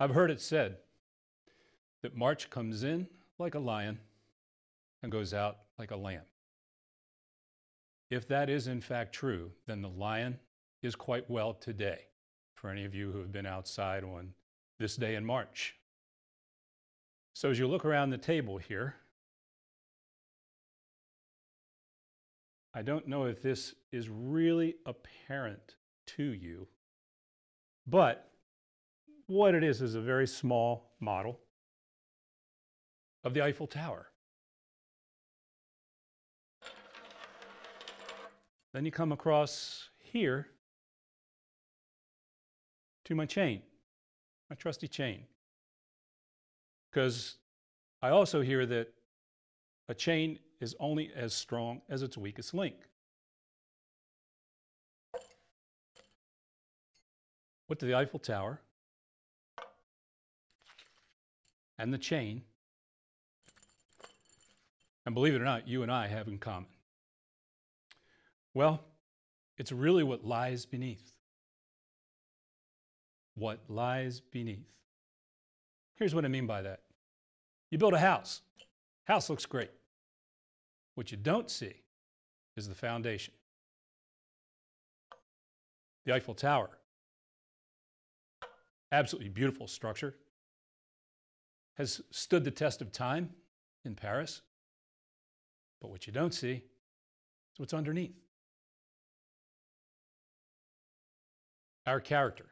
I've heard it said that March comes in like a lion and goes out like a lamb. If that is in fact true, then the lion is quite well today, for any of you who have been outside on this day in March. So as you look around the table here, I don't know if this is really apparent to you, but what it is a very small model of the Eiffel Tower. Then you come across here to my chain, my trusty chain. Because I also hear that a chain is only as strong as its weakest link. What do the Eiffel Tower and the chain, and believe it or not, you and I have in common? Well, it's really what lies beneath. What lies beneath. Here's what I mean by that. You build a house. House looks great. What you don't see is the foundation. The Eiffel Tower. Absolutely beautiful structure. Has stood the test of time in Paris. But what you don't see is what's underneath. Our character.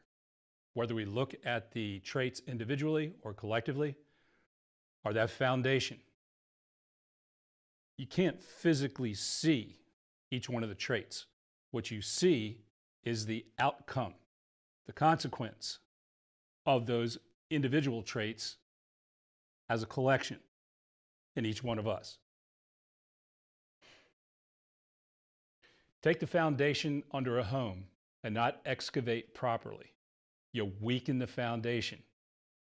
Whether we look at the traits individually or collectively, are that foundation. You can't physically see each one of the traits. What you see is the outcome, the consequence of those individual traits as a collection in each one of us. Take the foundation under a home and not excavate properly. You weaken the foundation.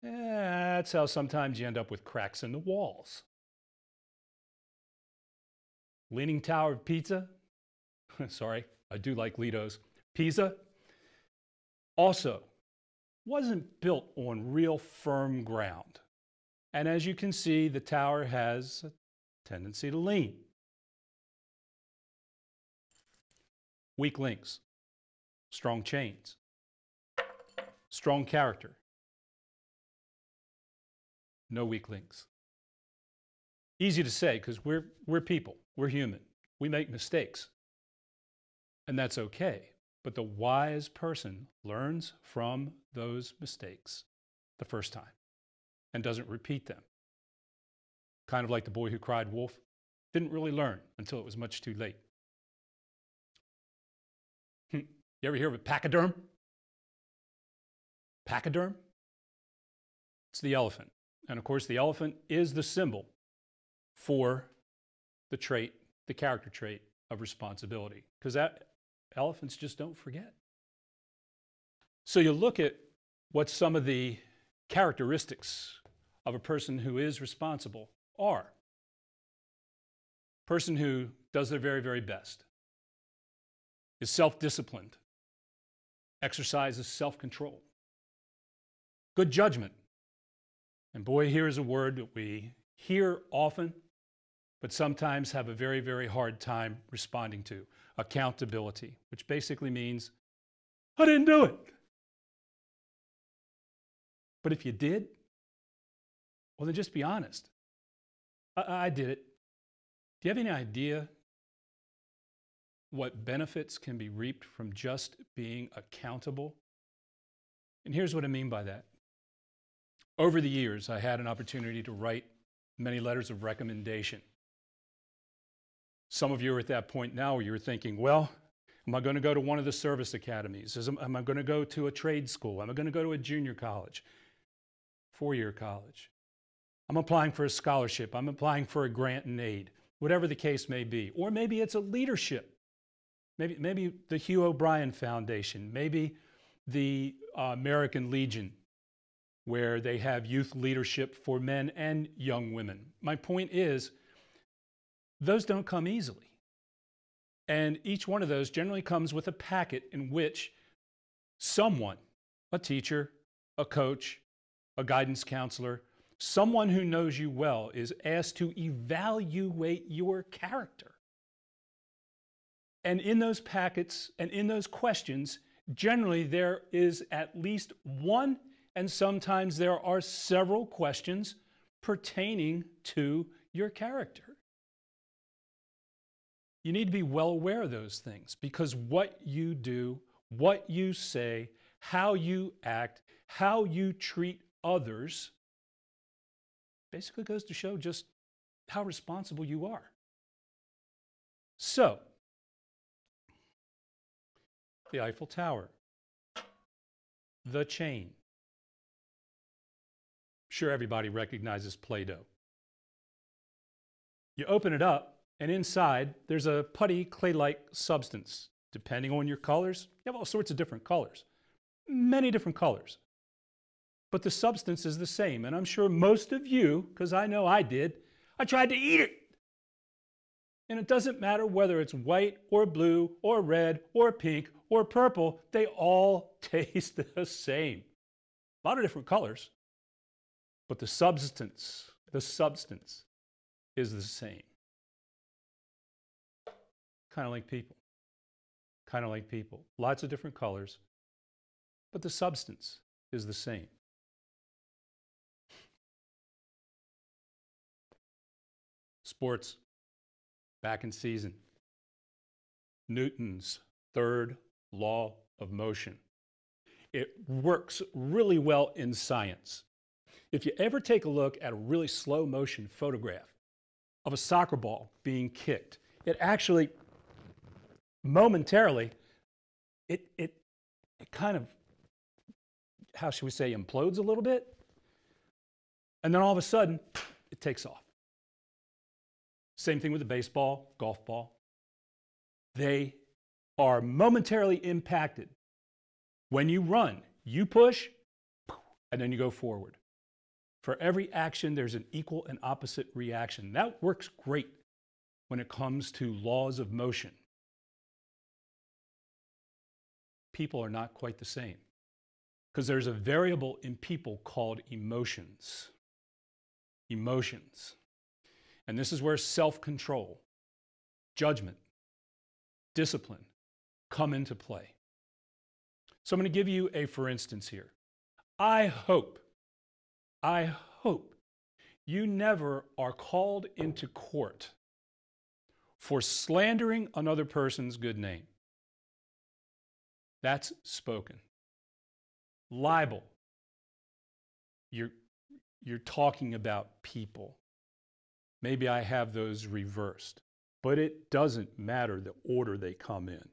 That's how sometimes you end up with cracks in the walls. Leaning Tower of Pizza. Sorry, I do like Lido's. Pisa also wasn't built on real firm ground. And as you can see, the tower has a tendency to lean. Weak links, strong chains. Strong character, no weak links. Easy to say because we're people, we're human. We make mistakes, and that's okay. But the wise person learns from those mistakes the first time and doesn't repeat them. Kind of like the boy who cried wolf, didn't really learn until it was much too late. You ever hear of a pachyderm? Pachyderm? It's the elephant. And of course, the elephant is the symbol for the trait, the character trait of responsibility, because that elephants just don't forget. So you look at what some of the characteristics of a person who is responsible are. Person who does their very, very best, is self-disciplined, exercises self-control. Good judgment. And boy, here is a word that we hear often, but sometimes have a very, very hard time responding to. Accountability, which basically means, I didn't do it. But if you did, well, then just be honest. I did it. Do you have any idea what benefits can be reaped from just being accountable? And here's what I mean by that. Over the years, I had an opportunity to write many letters of recommendation. Some of you are at that point now where you're thinking, well, am I going to go to one of the service academies? Am I going to go to a trade school? Am I going to go to a junior college? Four-year college. I'm applying for a scholarship. I'm applying for a grant and aid, whatever the case may be. Or maybe it's a leadership. Maybe the Hugh O'Brien Foundation. Maybe the American Legion, where they have youth leadership for men and young women. My point is, those don't come easily. And each one of those generally comes with a packet in which someone, a teacher, a coach, a guidance counselor, someone who knows you well is asked to evaluate your character. And in those packets and in those questions, generally there is at least one, and sometimes there are several questions pertaining to your character. You need to be well aware of those things, because what you do, what you say, how you act, how you treat others basically goes to show just how responsible you are. So, the Eiffel Tower, the chain. Sure, everybody recognizes Play-Doh. You open it up, and inside there's a putty clay-like substance. Depending on your colors, you have all sorts of different colors, many different colors. But the substance is the same, and I'm sure most of you, because I know I did, I tried to eat it. And it doesn't matter whether it's white or blue or red or pink or purple, they all taste the same. A lot of different colors, but the substance is the same. Kind of like people. Lots of different colors, but the substance is the same. Sports. Back in season. Newton's third law of motion. It works really well in science. If you ever take a look at a really slow motion photograph of a soccer ball being kicked, it actually momentarily, it kind of, how should we say, implodes a little bit. And then all of a sudden, it takes off. Same thing with the baseball, golf ball. They are momentarily impacted. When you run, you push, and then you go forward. For every action, there's an equal and opposite reaction. That works great when it comes to laws of motion. People are not quite the same, because there's a variable in people called emotions. Emotions. And this is where self-control, judgment, discipline come into play. So I'm going to give you a for instance here. I hope you never are called into court for slandering another person's good name. That's spoken. Libel. You're talking about people. Maybe I have those reversed, but it doesn't matter the order they come in.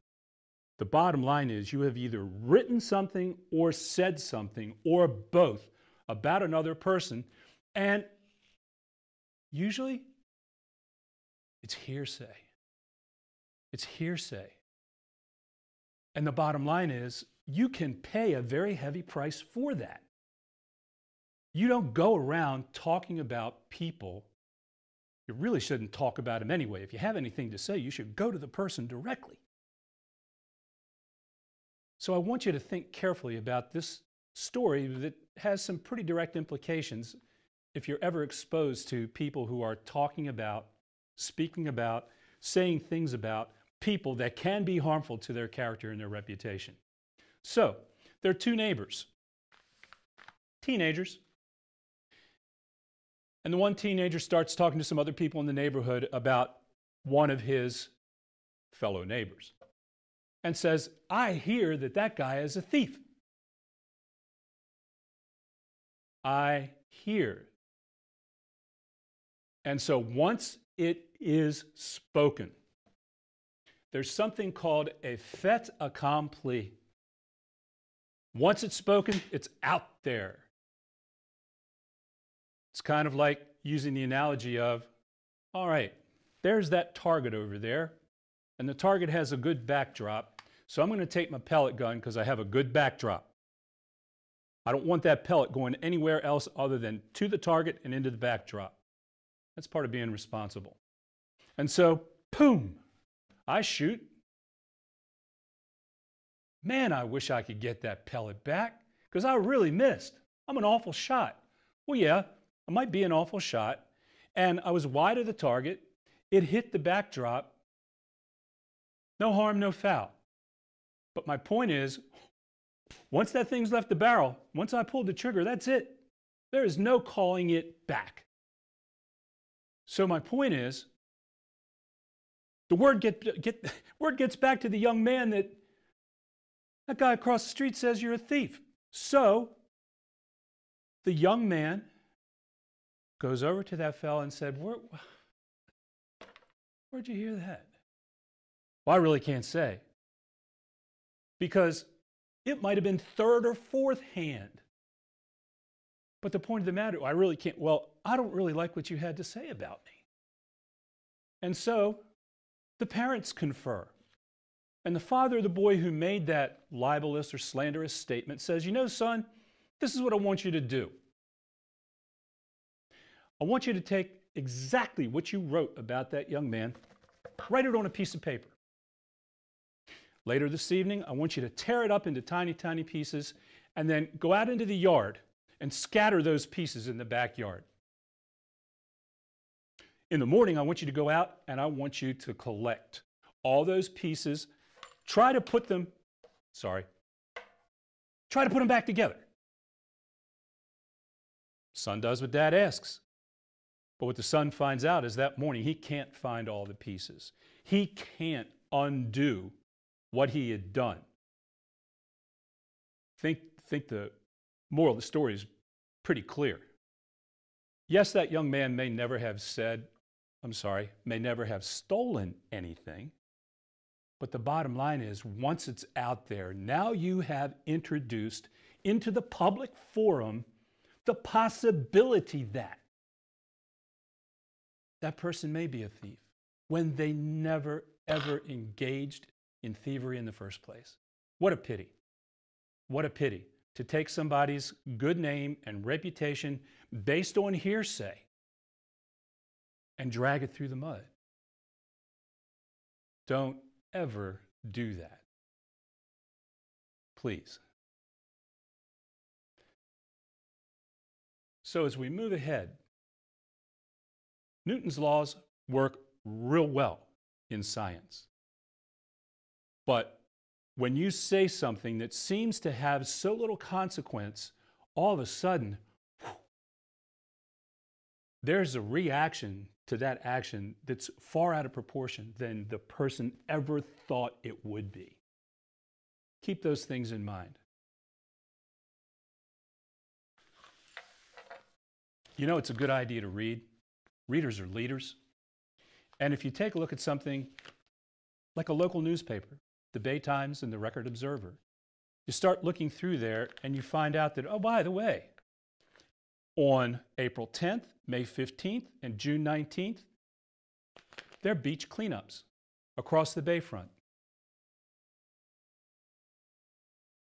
The bottom line is you have either written something or said something or both about another person, and usually it's hearsay. It's hearsay. And the bottom line is you can pay a very heavy price for that. You don't go around talking about people. You really shouldn't talk about them anyway. If you have anything to say, you should go to the person directly. So I want you to think carefully about this story that has some pretty direct implications if you're ever exposed to people who are talking about, speaking about, saying things about people that can be harmful to their character and their reputation. So, there are two neighbors, teenagers. And the one teenager starts talking to some other people in the neighborhood about one of his fellow neighbors and says, I hear that that guy is a thief. I hear. And so once it is spoken, there's something called a fait accompli. Once it's spoken, it's out there. It's kind of like using the analogy of, all right, there's that target over there, and the target has a good backdrop, so I'm going to take my pellet gun because I have a good backdrop. I don't want that pellet going anywhere else other than to the target and into the backdrop. That's part of being responsible. And so, boom, I shoot. Man, I wish I could get that pellet back because I really missed. I'm an awful shot. Well, yeah, I might be an awful shot. And I was wide of the target. It hit the backdrop. No harm, no foul. But my point is, once that thing's left the barrel, once I pulled the trigger, that's it. There is no calling it back. So my point is, the word gets back to the young man that that guy across the street says you're a thief. So the young man goes over to that fella and said, where'd you hear that? Well, I really can't say, because it might have been third or fourth hand. But the point of the matter, I really can't, well, I don't really like what you had to say about me. And so the parents confer. And the father of the boy who made that libelous or slanderous statement says, you know, son, this is what I want you to do. I want you to take exactly what you wrote about that young man, write it on a piece of paper. Later this evening, I want you to tear it up into tiny, tiny pieces, and then go out into the yard and scatter those pieces in the backyard. In the morning, I want you to go out and I want you to collect all those pieces, try to put them back together. Son does what dad asks. But what the son finds out is that morning he can't find all the pieces. He can't undo what he had done. Think the moral of the story is pretty clear. Yes, that young man may never have said, I'm sorry, may never have stolen anything. But the bottom line is, once it's out there, now you have introduced into the public forum the possibility that that person may be a thief when they never, ever engaged in thievery in the first place. What a pity. What a pity to take somebody's good name and reputation based on hearsay and drag it through the mud. Don't ever do that. Please. So as we move ahead, Newton's laws work real well in science. But when you say something that seems to have so little consequence, all of a sudden, whew, there's a reaction to that action that's far out of proportion than the person ever thought it would be. Keep those things in mind. You know, it's a good idea to read. Readers are leaders. And if you take a look at something like a local newspaper, the Bay Times and the Record Observer, you start looking through there and you find out that, oh, by the way, on April 10th, May 15th, and June 19th, there are beach cleanups across the bayfront.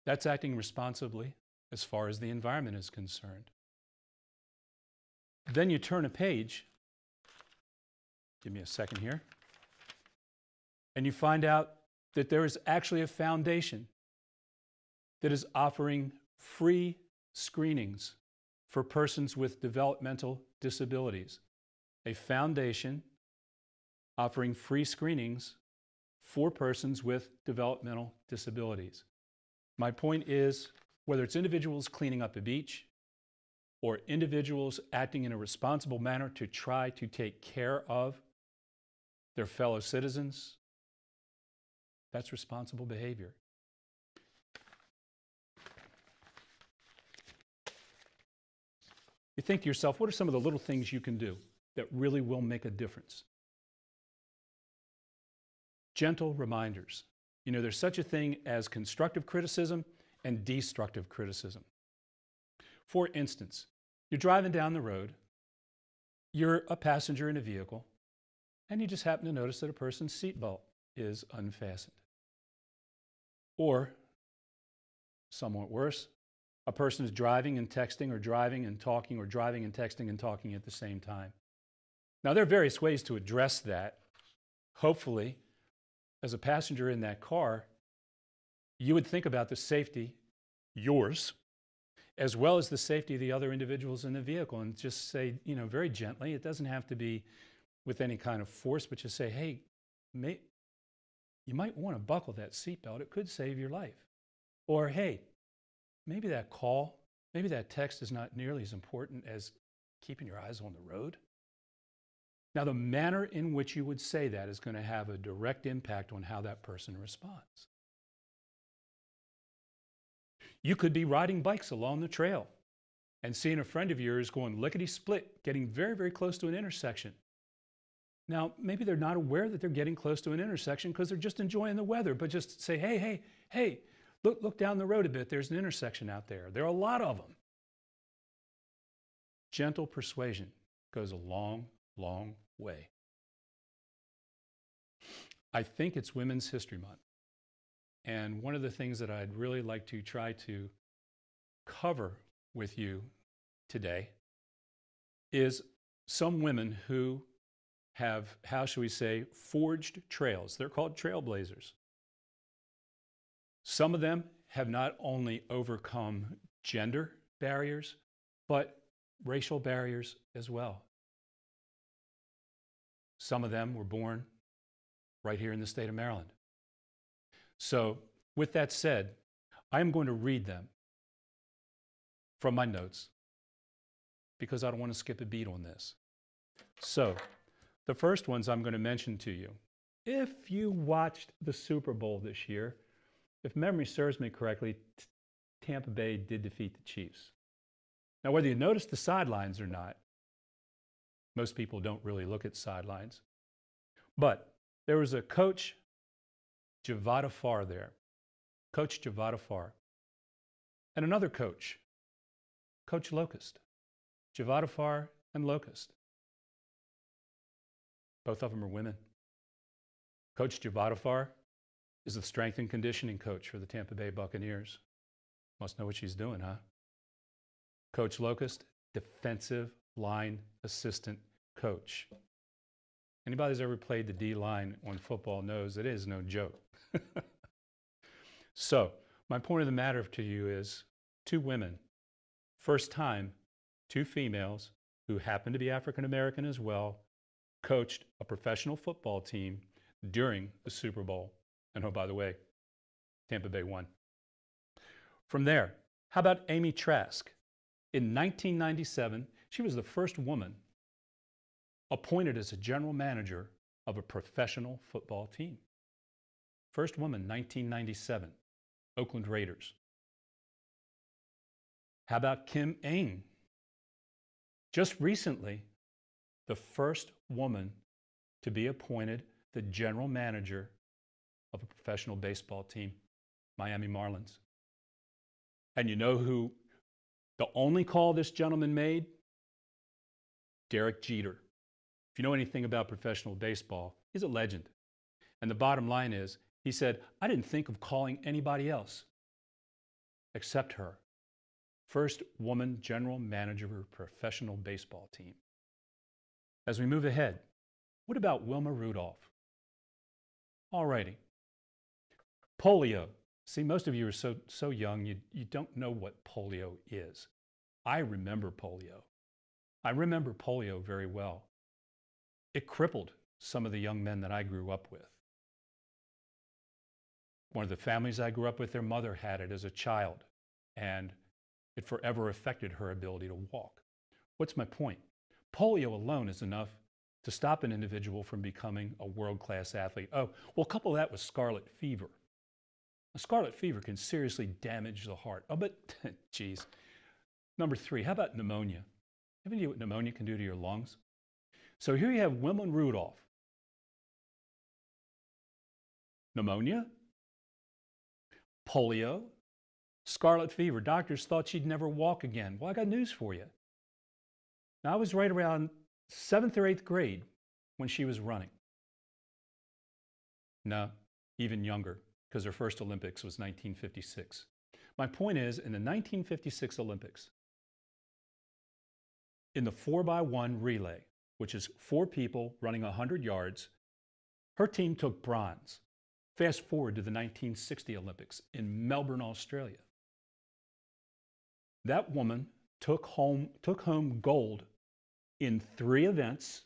That's acting responsibly as far as the environment is concerned. Then you turn a page. Give me a second here. And you find out that there is actually a foundation that is offering free screenings for persons with developmental disabilities. A foundation offering free screenings for persons with developmental disabilities. My point is, whether it's individuals cleaning up a beach or individuals acting in a responsible manner to try to take care of their fellow citizens, that's responsible behavior. You think to yourself, what are some of the little things you can do that really will make a difference? Gentle reminders. You know, there's such a thing as constructive criticism and destructive criticism. For instance, you're driving down the road, you're a passenger in a vehicle, and you just happen to notice that a person's seatbelt is unfastened. Or, somewhat worse, a person is driving and texting, or driving and talking, or driving and texting and talking at the same time. Now, there are various ways to address that. Hopefully, as a passenger in that car, you would think about the safety, yours, as well as the safety of the other individuals in the vehicle, and just say, you know, very gently, it doesn't have to be with any kind of force, but just say, hey, you might want to buckle that seatbelt. It could save your life. Or, hey, maybe that call, maybe that text is not nearly as important as keeping your eyes on the road. Now, the manner in which you would say that is going to have a direct impact on how that person responds. You could be riding bikes along the trail and seeing a friend of yours going lickety-split, getting very, very close to an intersection. Now, maybe they're not aware that they're getting close to an intersection because they're just enjoying the weather, but just say, hey, hey, hey, look down the road a bit. There's an intersection out there. There are a lot of them. Gentle persuasion goes a long, long way. I think it's Women's History Month. And one of the things that I'd really like to try to cover with you today is some women who have, how should we say, forged trails. They're called trailblazers. Some of them have not only overcome gender barriers, but racial barriers as well. Some of them were born right here in the state of Maryland. So, with that said, I'm going to read them from my notes because I don't want to skip a beat on this. So, the first ones I'm going to mention to you. If you watched the Super Bowl this year, if memory serves me correctly, Tampa Bay did defeat the Chiefs. Now, whether you noticed the sidelines or not, most people don't really look at sidelines. But there was a coach, Javadifar, there. Coach Javadifar. And another coach, Coach Locust. Javadifar and Locust. Both of them are women. Coach Javadifar is the strength and conditioning coach for the Tampa Bay Buccaneers. Must know what she's doing, huh? Coach Locust, defensive line assistant coach. Anybody who's ever played the D-line on football knows it is no joke. So, my point of the matter to you is two women, first time, two females who happen to be African American as well, coached a professional football team during the Super Bowl. And oh, by the way, Tampa Bay won. From there, how about Amy Trask? In 1997, she was the first woman appointed as a general manager of a professional football team. First woman, 1997, Oakland Raiders. How about Kim Ng? Just recently, the first woman to be appointed the general manager of a professional baseball team, Miami Marlins. And you know who the only call this gentleman made? Derek Jeter. If you know anything about professional baseball, he's a legend. And the bottom line is, he said, I didn't think of calling anybody else except her. First woman general manager of a professional baseball team. As we move ahead, what about Wilma Rudolph? All righty. Polio. See, most of you are so young, you don't know what polio is. I remember polio. I remember polio very well. It crippled some of the young men that I grew up with. One of the families I grew up with, their mother had it as a child, and it forever affected her ability to walk. What's my point? Polio alone is enough to stop an individual from becoming a world-class athlete. Oh, well, couple that with scarlet fever. A scarlet fever can seriously damage the heart. Oh, but, geez. Number three, how about pneumonia? Have any idea what pneumonia can do to your lungs? So here you have Wilma Rudolph. Pneumonia, polio, scarlet fever. Doctors thought she'd never walk again. Well, I got news for you. Now, I was right around 7th or 8th grade when she was running. No, even younger, because her first Olympics was 1956. My point is, in the 1956 Olympics, in the 4x1 relay, which is four people running 100 yards, her team took bronze. Fast forward to the 1960 Olympics in Melbourne, Australia. that woman took home gold in 3 events,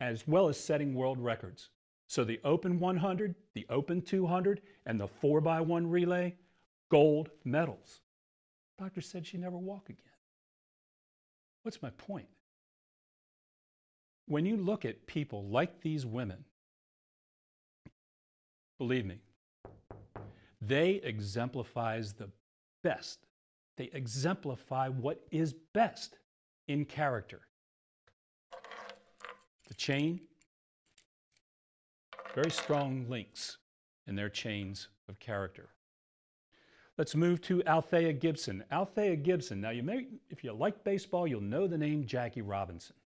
as well as setting world records. So the Open 100, the Open 200, and the 4x1 relay, gold medals. Doctor said she'd never walk again. What's my point? When you look at people like these women, believe me, they exemplify the best. They exemplify what is best in character. The chain, very strong links in their chains of character. Let's move to Althea Gibson. Althea Gibson, now you may, if you like baseball, you'll know the name Jackie Robinson.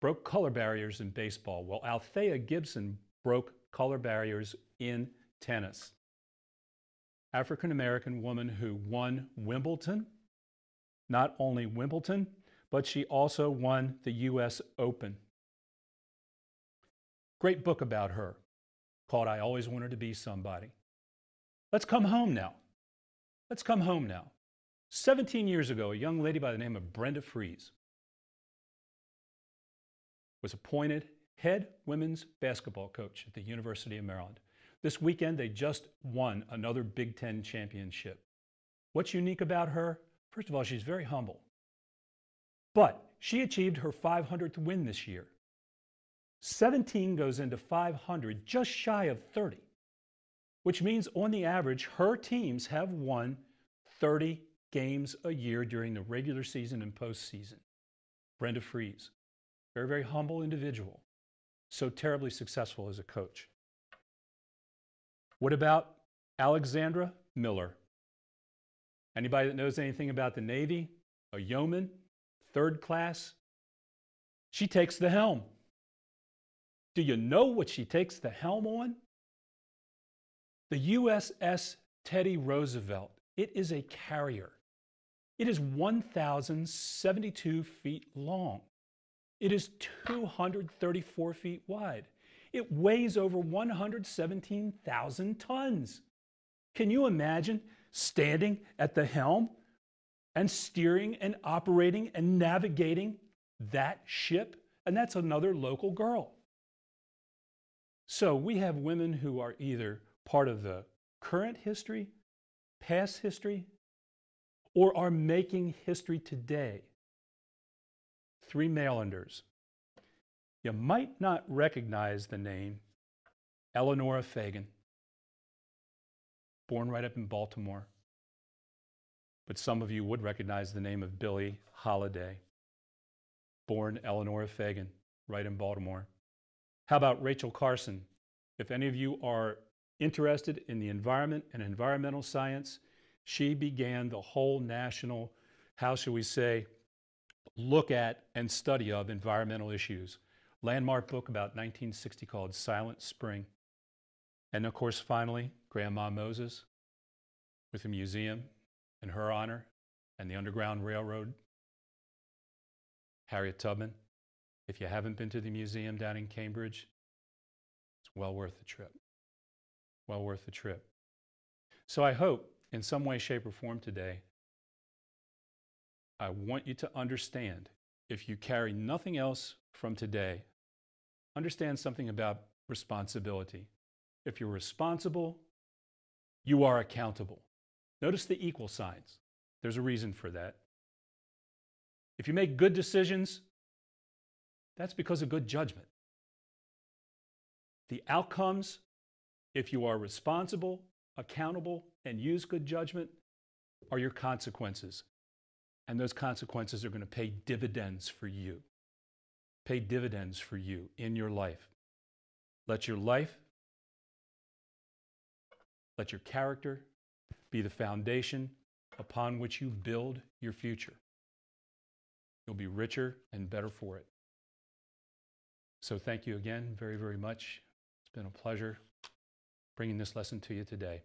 Broke color barriers in baseball. Well, Althea Gibson broke color barriers in tennis. African-American woman who won Wimbledon. Not only Wimbledon, but she also won the US Open. Great book about her called I Always Wanted to Be Somebody. Let's come home now. 17 years ago, a young lady by the name of Brenda Frese was appointed head women's basketball coach at the University of Maryland. This weekend, they just won another Big Ten championship. What's unique about her? First of all, she's very humble. But she achieved her 500th win this year. 17 goes into 500, just shy of 30, which means on the average, her teams have won 30 games a year during the regular season and postseason. Brenda Frese, very, very humble individual, so terribly successful as a coach. What about Alexandra Miller? Anybody that knows anything about the Navy, a yeoman, third class, she takes the helm. Do you know what she takes the helm on? The USS Teddy Roosevelt. It is a carrier. It is 1,072 feet long. It is 234 feet wide. It weighs over 117,000 tons. Can you imagine standing at the helm and steering and operating and navigating that ship? And that's another local girl. So we have women who are either part of the current history, past history, or are making history today. 3 Marylanders. You might not recognize the name Eleanora Fagan, born right up in Baltimore. But some of you would recognize the name of Billie Holiday, born Eleanora Fagan, right in Baltimore. How about Rachel Carson? If any of you are interested in the environment and environmental science, she began the whole national, how should we say, look at and study of environmental issues. Landmark book about 1960 called Silent Spring. And of course, finally, Grandma Moses with the museum in her honor and the Underground Railroad. Harriet Tubman. If you haven't been to the museum down in Cambridge, it's well worth the trip. Well worth the trip. So I hope in some way, shape, or form today, I want you to understand, if you carry nothing else from today, understand something about responsibility. If you're responsible, you are accountable. Notice the equal signs. There's a reason for that. If you make good decisions, that's because of good judgment. The outcomes, if you are responsible, accountable, and use good judgment, are your consequences. And those consequences are going to pay dividends for you. Pay dividends for you in your life. Let your life, let your character be the foundation upon which you build your future. You'll be richer and better for it. So thank you again very, very much. It's been a pleasure bringing this lesson to you today.